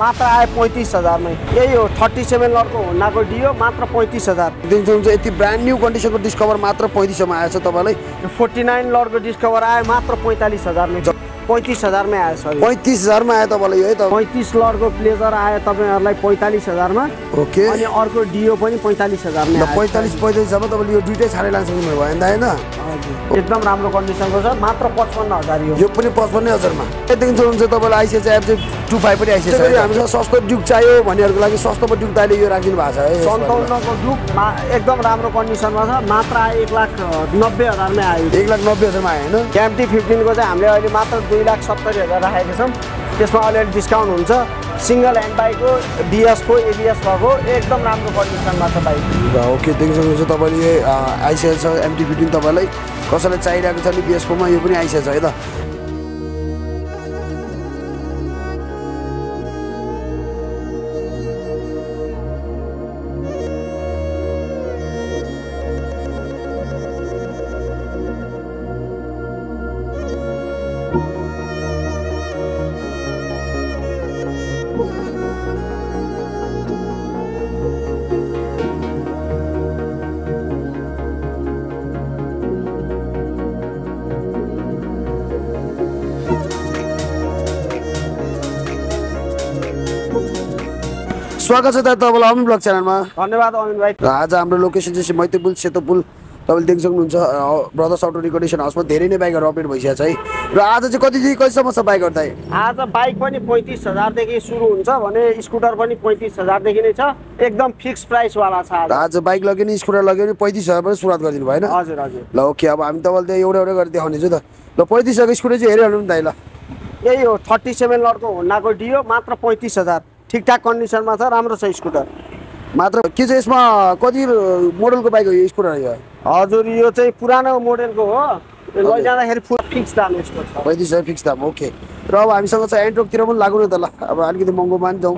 मात्र आए 35,000 में। यही हो 37 लट को होना को डीओ मात्र 35,000 ये ब्रांड न्यू कंडीसन को डिस्कवर मात्र 35 में आएगा। तब 49 लट को डिस्कवर आए मात्र 45,000 में, 35,000 में आए। सर 35,000 में आए तब 35 लट को प्लेजर आए तब 45,000 में। ओके अर्क डीओ 45,000 में, 45,000 में तब दुईटे छाने लाने भाई एकदम राम्रो कंडीसन को मात्र 55,000 ये 55,000 में। तब आइसिएस 25 पनि आइसकेको छ। हामीसँग सस्तो ड्युक चाहियो भन्नेहरुको लागि सस्तोमा ड्युक दाइले यो राखिदिनु भएको छ। 57 को ड्युक एकदम राम्रो कन्डिसनमा छ, मात्र 1,90,000 मै आयो, 1,90,000 मा आयो हैन। MT15 को चाहिँ हामीले अहिले मात्र 2,70,000 राखेको छौं, त्यसमा अलिअलि डिस्काउन्ट हुन्छ। सिंगल ह्यान्ड बाइक हो, BS4 ABS भएको एकदम राम्रो कन्डिसनमा छ बाइक। ओके देख्न सक्नुहुन्छ तपाईले आइसकेको छ MT15 तपाईलाई कसैले चाहिरहेको छ नि BS4 मा यो पनि आइसकेको छ है त। स्वागत छ तपाईलाई अमिन ब्लग च्यानलमा। धन्यवाद अमिन भाइ। आज हाम्रो लोकेसन चाहिँ मैतेपुल सेतोपुल तपाईले देख्न सक्नुहुन्छ। ब्रदर्स अटो रिकन्डिसन हाउसमा धेरै नै बाइकहरु अपडेट भइसक्या छ है। र आज चाहिँ कतिसम्म छ बाइकहरु त? आज बाइक पनि 35,000 देखि सुरु हुन्छ भने स्कुटर पनि 35,000 देखि नै छ, एकदम फिक्स प्राइस वाला छ। आज बाइक लगे नि स्कुटर लगे नि 35,000 बाट सुरुवात गरिदिनु भयो हैन? हजुर हजुर। ल ओके अब हामी तपाईलाई एउटा एउटा गरी देखाउनेछु त। ल 35,000 को स्कुटर चाहिँ हेरिहाल्नु नि दाइ। ल यही हो 37 लटको होन्डाको डिओ मात्र 35,000 ठीक ठाक कंडीसन में राम्रो छ स्कूटर मात्र। के इसमें कति मोडल को बाइक हो ये स्कूटर? ये हजुर यो चाहिँ पुरानो मोडल को हो, लैजाँदाखेरि फुल फिक्स दाम यसको छ, 35,000 फिक्स दाम। ओके र अब हामीसँग चाहिँ एन्ट्रोकतिर पनि लागौँ न त। ल अब अलिकति महँगो मान जाउँ।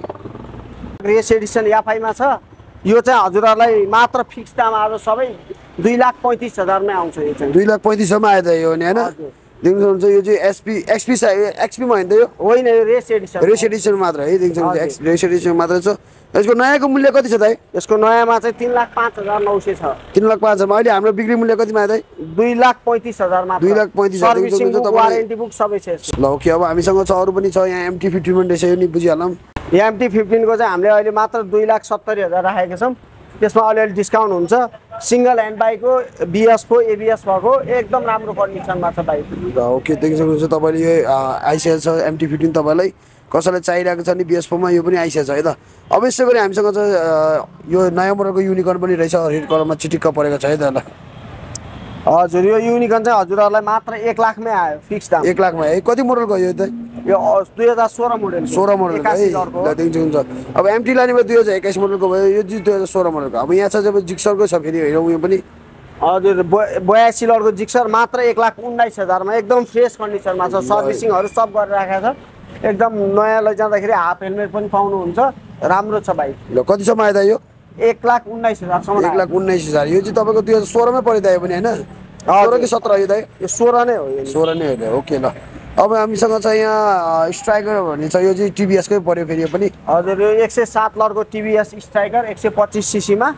रेस एडिसन याफाई में यो चाहिँ हजुरहरुलाई मात्र फिक्स दाम आज सबै 2,35,000 में आउँछ। यो चाहिँ 2,35,000 में आयो त यो नि हैन? देख्न सक्नुहुन्छ यो चाहिँ एक्सपी मा हैन? यो होइन यो रेस एडिसन मात्र है। देख्न सक्नुहुन्छ रेस एडिसन मात्र छ। यसको नयाँको मूल्य कति छ दाइ? यसको नयाँमा चाहिँ 3,05,900 छ। 3,05,000 मा। अहिले हाम्रो बिक्री मूल्य कतिमा दाइ? 2,35,000 मा। 2,35,000 देख्न सक्नुहुन्छ। वारेन्टी बुक सबै छ। ल ओके अब हामीसँग छ अरु पनि छ। यहाँ MT15 पनि रहेछ, यो नि बुझिहालौँ। यहाँ MT15 को चाहिँ हामीले अहिले मात्र 2,70,000 राखेका छौं, त्यसमा अलिअलि डिस्काउन्ट हुन्छ। सिंगल ह्यान्ड बाइक हो, BS4 ABS भएको एकदम राम्रो कन्डिसनमा छ बाइक। ओके देख्न सक्नुहुन्छ तपाईले यो आइसिएल छ MT15 तपाईलाई कसैले चाहिरहेको छ नि BS4 मा यो पनि आइसिएल छ है त। अब यसै गरी हामीसँग यो नयाँ मोडलको युनिकर्न पनि रहेछ, रेड कलरमा चिटिक्क परेको छ है त। ल हजुर यो युनिकर्न चाहिँ हजुरहरुलाई मात्र 1,00,000 मै आयो, फिक्स दाम 1,00,000 मै। कति मोडलको यो त? यो 2016 मोडल। 16 मोडल है। देख्न सक्नुहुन्छ अब एमटी लाने भयो 2021 मोडलको भयो, यो 2016 मोडलको। अब यहाँ छ जब जिक्सरको छ फेरि हेरौँ यो पनि। हजुर 82 लटको जिक्सर मात्र 1,19,000 मा, एकदम फ्रेस कन्डिसनमा छ, सर्भिसिङहरु सब गरेर राखेको छ, एकदम नयाँ लैजाँदाखेरि हाफ हेलमेट पनि पाउनुहुन्छ, राम्रो छ बाइक। ल कतिसम्म आयो त यो? 1,19,000 सम्म। 1,19,000 यो चाहिँ तपाईँको 2016 मै परेको पनि हैन? 16 कि 17 आयो त? यो 16 नै हो। 16 नै हो। ओके ल अब हामीसँग चाहिँ यहाँ स्ट्राइकर भन्ने छ, यो चाहिँ टिभीएसकै पर्यो फेरि यो पनि। हजुर यो 107 लटको टिभीएस स्ट्राइकर 125 सीसीमा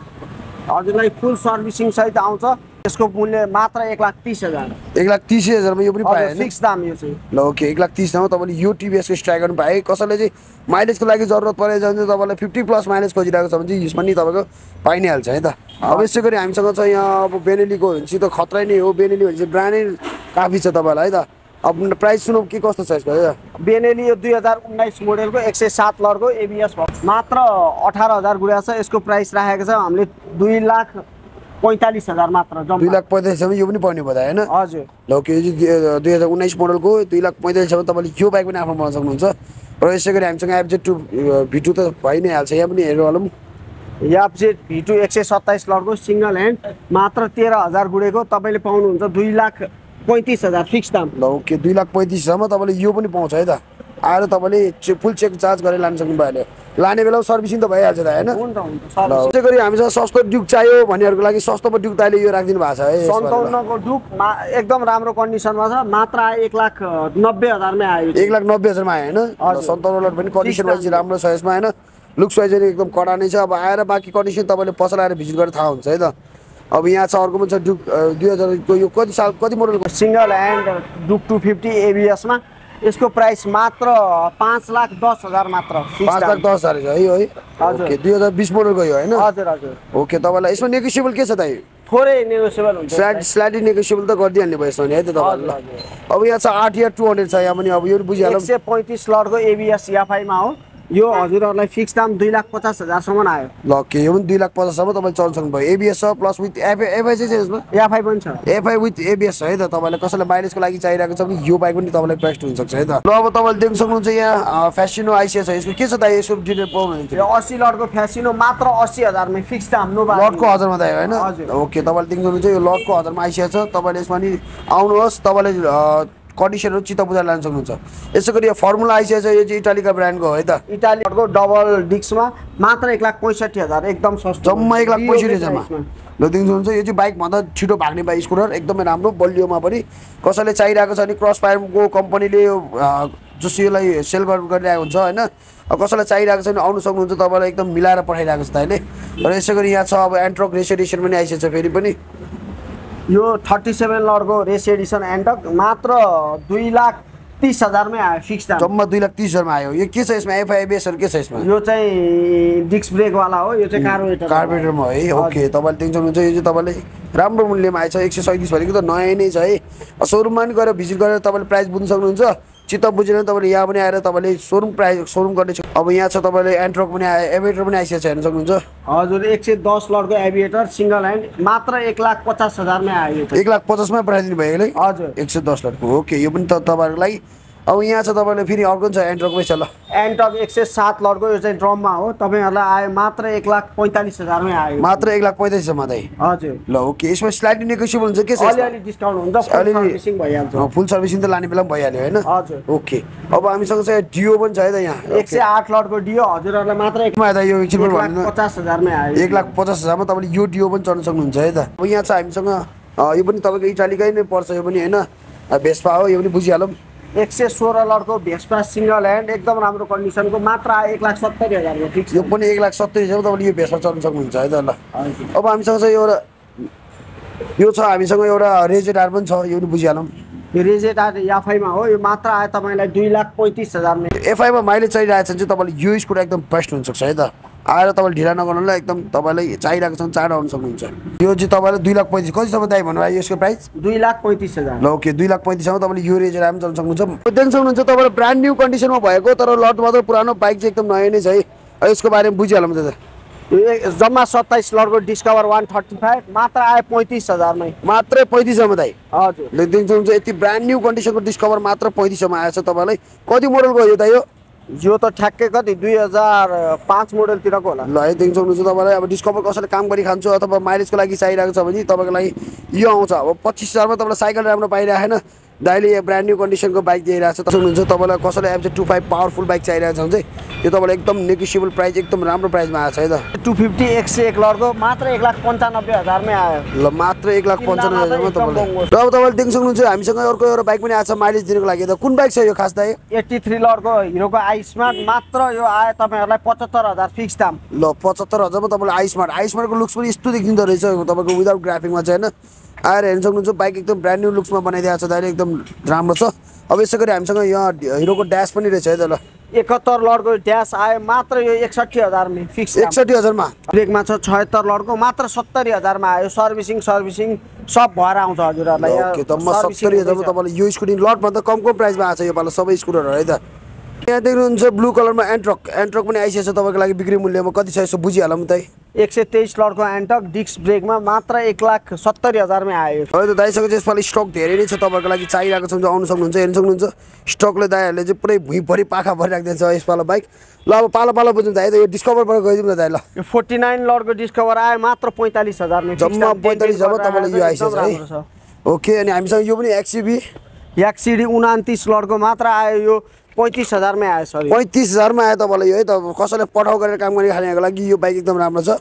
हजुरलाई फुल सर्भिसिङ सहित आउँछ। यसको मूल्य मात्र 1,30,000। 1,30,000 मा यो पनि पाए हैन? फिक्स दाम यो चाहिँ। ल ओके 1,30,000 मा तपाईले यो टिभीएसको स्ट्राइकर पाए। कसैले चाहिँ माइलेजको लागि जरुरत परे जस्तो तपाईलाई 50+ माइलेज खोजिरहेको छ भने चाहिँ यसमा नि तपाईको पाइ नै हाल्छ है त। अब यसै गरी हामीसँग चाहिँ यहाँ अब बेनेलीको हुन्छ त, खतरै नै हो बेनेली भने चाहिँ ब्रान्ड नै काफी छ तपाईलाई है त। अब प्राइस सुनौ के कस्तो छ यसको? बेनेली यो 2019 मोडलको 107 लटको एबीएस मात्र 18,000 गुडिया छ। यसको प्राइस राखेको छ हामीले 2,45,000 मात्र। 2,45,000 यो पनि पर्ने भयो हैन? हजुर। ल ओके यो 2019 मोडलको 2,45,000 तपाईले यो बाइक पनि आफ्नो बनाउन सक्नुहुन्छ। र यसै गरी हामीसँग एभिएटर V2 त भइ नै हाल्छ, यहाँ पनि हेरौँ। एभिएटर V2 127 लटको सिंगल ह्यान्ड मात्र 13,000 गुडेको तपाईले पाउनुहुन्छ 2,35,000 फिक्स दाम। ल ओके 2,35,000 मा तपाईले यो पनि पाउँछ है त। आएर तपाईले फुल चेक चार्ज गरेर लान सक्नु भयो लाने बेला सर्भिसिङ त भइहाल्छ त हैन हुन्छ हुन्छ त्यसै गरी हामीसँग सस्तो ड्युक चाहियो भन्नेहरुको लागि सस्तोमा ड्युक ताले यो राखिदिनु भएको छ है 57 को ड्युक एकदम राम्रो कन्डिसनमा छ मात्र 1,90,000 मै आयो 1,90,000 मा आयो हैन 57 लट पनि कन्डिसन वाइज राम्रो छ यसमा हैन लुक्स वाइज एकदम कडा नै छ अब आएर बाकी कन्डिसन तपाईले पसल आएर भिजिट गरेर थाहा हुन्छ है त अब यहाँ छ अर्को पनि छ ड्युक 2000 को यो कति साल कति मोडलको सिंगल ह्यान्ड ड्युक 250 एबीएस मा इसको प्राइस मात्र 5,10,000 मात्र 5,10,000 छ है ओके 2020 मोडल को यो हैन हजुर हजुर ओके तपाईलाई यसमा नेगोशिएबल के छ दाइ थोरै नेगोशिएबल हुन्छ स्लाइडली नेगोशिएबल त गर्दिहाल्नु भयो यसमा नि है त तपाईलाई अब यहाँ छ 8 या 200 छ यहाँ पनि अब यो बुझिहालौ 135 लट को एबीएस एफआई मा हो यो हजुरहरुलाई फिक्स दाम 2,50,000 सम्म आयो ल के यो पनि 2,50,000 सम्म तपाईले चल्न सक्नु भयो एबीएस प्लस विथ एफआई चाहिँ यसमा एफआई पनि छ एफआई विथ एबीएस है त तपाईले कसैले माइलेजको लागि चाहिरहेको छ भने यो बाइक पनि तपाईले बेस्ट हुन सक्छ है त ल अब तपाईले देख्न सक्नुहुन्छ यहाँ फ्यासिनो आइसिएस छ यसको के छ दाइ यसको डिटेल पाउनुहुन्छ यो 80 लटको फ्यासिनो मात्र 80,000 मै फिक्स दाम नो लटको 1000 मा दाइ हैन ओके तपाईले देख्न सक्नुहुन्छ यो लटको 1000 मा आइसिएस छ तपाईले यसमा नि आउनुहोस् तपाईले कन्डिसनहरु चित्त बुझाएर लान सक्नुहुन्छ यसैगरी यो फर्मुला आइसै छ यो चाहिँ इटालीका ब्रान्डको हो है त इटालीको डबल डिस्कमा मात्र 1,65,000 एकदम सस्तो जम्मा 1,65,000 मा ल दिनुहुन्छ यो चाहिँ बाइक भन्दा छिटो भाग्ने बाइक स्कुटर एकदमै राम्रो बलियोमा पनि कसैले चाहिरहेको छ अनि क्रस फायरको कम्पनीले यो जसलाई सेल गरिरहेको हुन्छ हैन अब कसैले चाहिरहेको छ नि आउन सक्नुहुन्छ तपाईलाई एकदम मिलाएर पठाइरहेको छ तैले र यसैगरी यहाँ छ अब एन्ट्रोक रेसिडेन्सियल पनि आइसै छ फेरि पनि यो 37 लट को रेस एडिसन एन्टक मात्र 2,30,000 मै आयो फिक्स दाम जम्मा 2,30,000 मा आयो यो के छ यसमा एफआई बेस के छ यसमा यो चाहिँ डिस्क ब्रेक वाला हो यो चाहिँ कार्बोरेटर मा है ओके तपाईले देख्न सक्नुहुन्छ यो चाहिँ तपाईले राम्रो मूल्यमा आएछ 137 भनेको त नयाँ नै छ है शोरूम मा नि गएर भिजिट गरेर तपाईले प्राइस बुझ्न सक्नुहुन्छ चित्त बुझेन तपाईले यहाँ पनि आएर तपाईले शोरूम प्राइस शोरूम गर्ने अब यहाँ छ तपाईले एन्ट्रोक पनि आयो एभिएटर पनि आइसछ हेर्न सक्नुहुन्छ हजुर 110 लट को एभिएटर सिंगल ह्यान्ड मात्र 1,50,000 मै आयो 1,50,000 मा पठाइदिनु भयो हैन हजुर 110 लट को ओके यो पनि त तपाईहरुको लागि अब यहाँ छ तपाईले फेरि अर्को छ एन्ट्रोक मै छ ल एन्ट्रोक 107 लट को यो चाहिँ ड्रम मा हो तपाईहरुलाई आयो मात्र 1,45,000 मै आयो मात्र 1,45,000 मा दाइ हजुर ल ओके यसमा स्लाइडली नेगोशिएबल हुन्छ के छ अलि डिस्काउन्ट हुन्छ फुल सर्भिसिङ भइहाल्छ फुल सर्भिसिङ त लाने बेलामा भइहाल्यो हैन हजुर ओके अब हामीसँग चाहिँ डिओ पनि छ है त यहाँ 108 लट को डिओ हजुरहरुलाई मात्र 1,50,000 मै आयो 1,50,000 मा तपाईले यो डिओ पनि चढ्न सक्नुहुन्छ है त अब यहाँ छ हामीसँग यो पनि तपाईको इटालीकै नै पर्छ यो पनि हैन भेस्पा हो यो पनि बुझिहालौ 116 लट को भेस्पा सिंगल ह्यान्ड एकदम राम्रो कन्डिसन को मात्र 1,70,000 को फिक्स यो पनि 1,70,000 तपाईले यो भेस्पा चलाउन सक्नुहुन्छ है त ल अब हामीसँग चाहिँ एउटा यो छ हामीसँग एउटा रेजेटार पनि छ यो पनि बुझिहालौं यो रेजेटार एफआई मा हो यो मात्र आयो तपाईलाई 2,35,000 मा एफआई मा माइलेज चाहिरहेछ भने चाहिँ तपाईले यो स्कुटर एकदम बेस्ट हुन सक्छ है त आएर तपाईले ढिला नगर्नुलाई एकदम तपाईलाई चाहिरहेको छ चाँडो आउन सक्नुहुन्छ यो चाहिँ तपाईलाई 2,35,000 कति सम्म दाइ भन्नु भयो यसको प्राइस 2,35,000 ल ओके 2,35,000 मा तपाईले यो रेजर आराम चलाउन सक्नुहुन्छ देख्न सक्नुहुन्छ तपाईले ब्रान्ड न्यू कन्डिसनमा भएको तर लट मात्र पुरानो बाइक चाहिँ एकदम नयाँ नै छ है यसको बारेमा बुझिहालौँ त जम्मा 27 लट को डिस्कभर 135 मात्र आयो 35,000 मै मात्र 35,000 मा दाइ हजुर देख्न सक्नुहुन्छ यति ब्रान्ड न्यू कन्डिसनको डिस्कभर मात्र 35,000 मा आएछ तपाईलाई कति मोडलको हो यो दाइ यो यो त ठ्याक्कै कति 2005 मोडल तिरको होला ल है देख्न सक्नुहुन्छ तपाईलाई अब डिस्कभर कसैले काम गरि खान्छ अथवा माइलेजको लागि चाहिरहेको छ भने तपाईको लागि यो आउँछ अब 25,000 मा तपाईलाई साइकल राम्रो पाइराखेन दाइले यो ब्रान्ड न्यू कन्डिसनको बाइक दिइराछ सक्नुहुन्छ तपाईलाई कसैले MT25 पावरफुल बाइक चाहिरहेको छ भने चाहिँ यो तपाईलाई एकदम नेगोशिएबल प्राइस एकदम राम्रो प्राइसमा आछ है त 250 101 लट को मात्र 1,95,000 मै आयो ल मात्र 1,95,000 मा तपाईले अब तपाईले देख्न सक्नुहुन्छ हामीसँग अर्को एउटा बाइक पनि आछ माइलेज दिनको लागि त कुन बाइक छ यो खास दाइ 83 लट को हिरोको आइस्मार्ट मात्र यो आयो तपाईहरुलाई 75,000 फिक्स दाम ल 75,000 मा तपाईले आइस्मार्ट आइस्मार्टको लुक्स पनि यस्तो देखिन्दो रहेछ तपाईको विदाउट ग्राफिकमा चाहिँ हैन आएर हेर्न सक्नुहुन्छ बाइक एकदम ब्रान्ड न्यू लुक्समा बनाइदिएको छ दाइले एकदम राम्रो छ अब यसैगरी हामीसँग यहाँ हिरोको ड्यास पनि रहेछ है त ल 71 लट को ड्यास आयो मात्र यो 61,000 मै फिक्स 61,000 मा ब्रेकमा छ 76 लट को मात्र 70,000 मा आयो सर्भिसिङ सब भएर आउँछ हजुरहरुलाई ओके त म 70,000 मा तपाईलाई यो स्कुटी लट भन्दा कमको प्राइसमा आछ यो पालो सबै स्कुटरहरु है त यहाँ देख्नुहुन्छ ब्लू कलरमा एन्ट्रोक पनि आइसछ तपाईको लागि बिक्री मूल्यमा कति छ यसो बुझिहालौँ त 123 लट को एन्टक डिस्क ब्रेकमा मात्र 1,70,000 मै आयो हो त दाइसँग चाहिँ यसपालि स्टक धेरै नै छ तपाईहरुको लागि चाहिरहेको छ भने आउन सक्नुहुन्छ हेर्न सक्नुहुन्छ स्टकले दाइहरुले चाहिँ पुरै भुइँभरि पाखा भरिराख्दै छ यसपालि बाइक ल अब पालो पालो बुझ्नु दाइ त यो डिस्कभर बाट गइदिउँ न दाइ ल यो 49 लट को डिस्कभर आयो मात्र 45,000 मै जम्मा 45,000 तपाईलाई यो आइसछ है ओके अनि हामीसँग यो पनि एक्ससीबी 129 लट को मात्र आयो यो 35,000 में आयो। सरी 35,000 में आयो। तबले यो त कसले पठाउ गरेर काम गर्ने खानेको लागि यो बाइक एकदम राम्रो छ।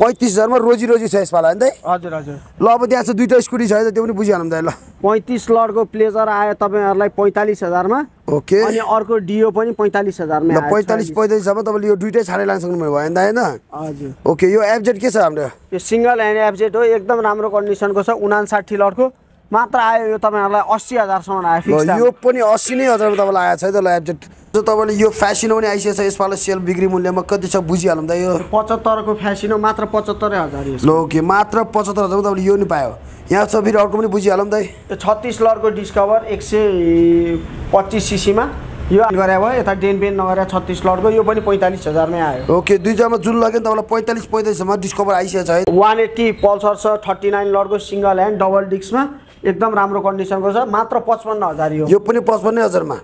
35,000 मा रोजी रोजी छ यसपाला हैन त। हजुर हजुर। ल अब त्यहाँ छ दुईटा स्कुटी छ है त, त्यो पनि बुझिहालौँ त ल। 35 लडको प्लेजर आयो तपाईहरुलाई 45,000 मा। ओके। अनि अर्को डिओ पनि 45,000 मा आयो। 45 अब तपाईले यो दुईटै छाडे लान सक्नु भयो हैन त हैन। हजुर। ओके यो एफजेड के छ हाम्रो? यो सिंगल ह्यान्ड एफजेड हो, एकदम राम्रो कन्डिसनको छ। 59 लडको मात्र आयो। यो तपाईहरुलाई 80,000 सम्म आयो फिक्स दाम। यो पनि 80,000 मा तपाईलाई आयो छ है त। ल एफजेड जो तपाईले यो फ्यासिनो पनि आइसकेछ, यसपालो सेल बिक्री मूल्यमा कति छ बुझिहालौँ त। यो 75 को फ्यासिनो मात्र 75,000। ल ओके मात्र 75,000 मा तपाईले यो नि पायो। यहाँ छ फेरि अर्को पनि बुझिहालौँ त। यो 36 लडको डिस्कभर 125 सीसी मा यो गरे भयो। यता डेनबेन नगरे 36 लडको यो पनि 45,000 मै आयो। ओके दुईजनामा जुल लाग्यो तपाईलाई 45 मा डिस्कभर आइसकेछ है। 180 पल्सर छ 39 लडको सिंगल ह्यान्ड डबल डिस्क मा, एकदम राम्रो कन्डिसनको छ, मात्र 55,000 यो पनि 55,000 मा।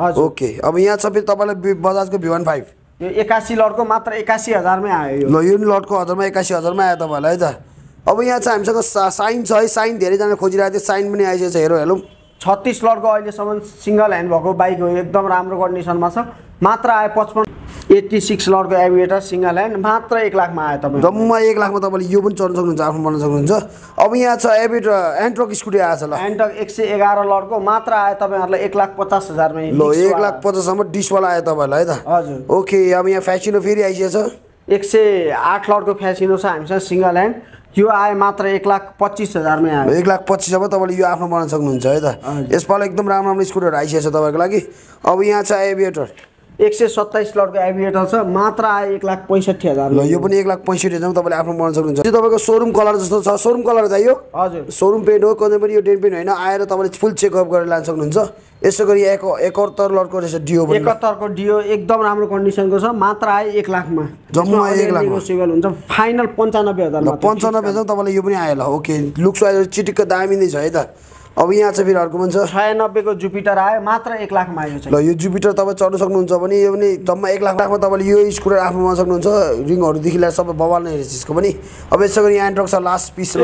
हजुर। ओके अब यहाँ छ फेरि तपाईलाई बजाजको V15 यो 81 लडको मात्र 81,000 मै आयो। ल यो नि लडको हजारमा 81,000 मा आयो तपाईलाई है त। अब यहाँ चाहिँ हामीसँग साइन छ है। साइन धेरै जना खोजिरहेको थियो, साइन पनि आइसकेछ। हेरौँ 36 लडको अहिलेसम्म सिंगल ह्यान्ड भएको बाइक हो, एकदम राम्रो कन्डिसनमा छ, मात्र आयो 55। 86 लडको एभिएटर सिंगल ह्यान्ड मात्र 1 लाख मा आयो। तपाईँ जम्मा 1 लाख मा तपाईले यो पनि चढ्न सक्नुहुन्छ, आफ्नो बनाउन सक्नुहुन्छ। अब यहाँ छ एभिएटर एन्ट्रक स्कुटी आयो छ। ल एन्ट्रक 111 लडको मात्र आयो तपाईहरुलाई 1,50,000 मा। ल 1,50,000 मा डिसवाला आयो तपाईहरुलाई है त। हजुर। ओके अब यहाँ फ्यासिनो फेरि आइसकेछ। 108 लडको फ्यासिनो छ हामीसँग सिंगल ह्यान्ड, यो आयो मात्र 1,25,000 मा आयो। 1,25,000 मा तपाईले यो आफ्नो बनाउन सक्नुहुन्छ है त। यसपालो एकदम राम्रो राम्रो स्कुटीहरु आइसकेछ तपाईहरुको लागि। अब यहाँ छ एभिएटर 127 लडको एभिएटर छ, मात्र आयो 1,65,000। ल यो पनि 1,65,000 तपाईले आफ्नो बनाउन सक्नुहुन्छ। यो तपाईँको शोरुम कलर जस्तो छ। शोरुम कलर त यो हजुर शोरुम पेन्ट हो, कुनै पनि यो डेन्ट पेन्ट हैन। आएर तपाईले फुल चेकअप गरेर लान सक्नुहुन्छ। यसो गरी 71 लडको रहेछ डिओ पनि। 71 को डिओ एकदम राम्रो कन्डिसनको छ, मात्र आयो 1 लाख मा। जम्मा 1 लाख नेगोसिएबल हुन्छ, फाइनल 95,000 मा। 95,000 तपाईले यो पनि आयो। ल ओके लुक्स वाइज चिटिक्क दामी नै छ है त। अब यहाँ चाहिँ फेरि अर्को पनि छ। 96 को जुपिटर आयो, मात्र 1 लाख मा आयो। ल यो जुपिटर तपाईं चढ्न सक्नुहुन्छ भने यो पनि जम्मा 1 लाख मा तपाईले यो स्कुटर आफ्नो बनाउन सक्नुहुन्छ। रिङहरुदेखि लिएर सबै बवाल नै रहेछ यसको पनि। अब यसो गरी एन्ट्रक छ लास्ट पिस। ल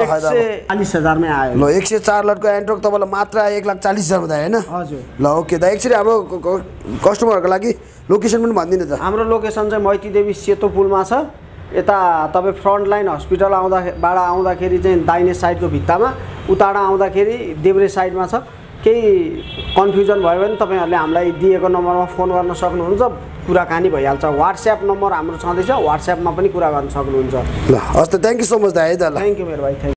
40,000 मा आयो। ल 104 लडको एन्ट्रक तपाईलाई मात्र 1,40,000 मा हैन। हजुर। ल ओके दा एकचोटी हाम्रो कस्टमरहरुको लागि लोकेसन पनि भन्दिनु त। हाम्रो लोकेसन चाहिँ मैतीदेवी सेतो पुलमा छ। यता तपाई फ्रन्ट लाइन हस्पिटल आउँदाखेरि चाहिँ दाहिने साइडको भित्तामा, उताडा आउँदाखेरि देब्रे साइडमा छ। केही कन्फ्युजन भयो भने तपाईहरुले हामीलाई दिएको नम्बरमा फोन गर्न सक्नुहुन्छ, कुराकानी भइहाल्छ। WhatsApp नम्बर हाम्रो छँदैछ, WhatsApp मा पनि कुरा गर्न सक्नुहुन्छ। ल हस् त, थ्यांक यू सो मच दाइ है त। ल थ्यांक यू मेरो भाइ।